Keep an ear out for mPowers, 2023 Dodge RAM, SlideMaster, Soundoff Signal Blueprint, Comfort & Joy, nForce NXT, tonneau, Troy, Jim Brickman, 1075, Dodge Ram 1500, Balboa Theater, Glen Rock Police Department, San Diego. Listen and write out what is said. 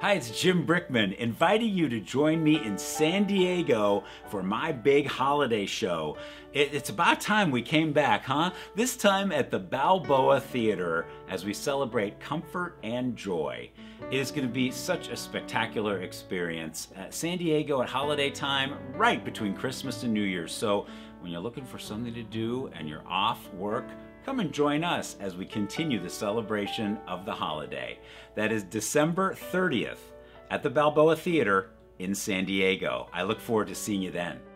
Hi, it's Jim Brickman, inviting you to join me in San Diego for my big holiday show. It's about time we came back, huh? This time at the Balboa Theater as we celebrate Comfort and Joy. It is going to be such a spectacular experience. San Diego at holiday time, right between Christmas and New Year's. So when you're looking for something to do and you're off work, come and join us as we continue the celebration of the holiday. That is December 30th at the Balboa Theater in San Diego. I look forward to seeing you then.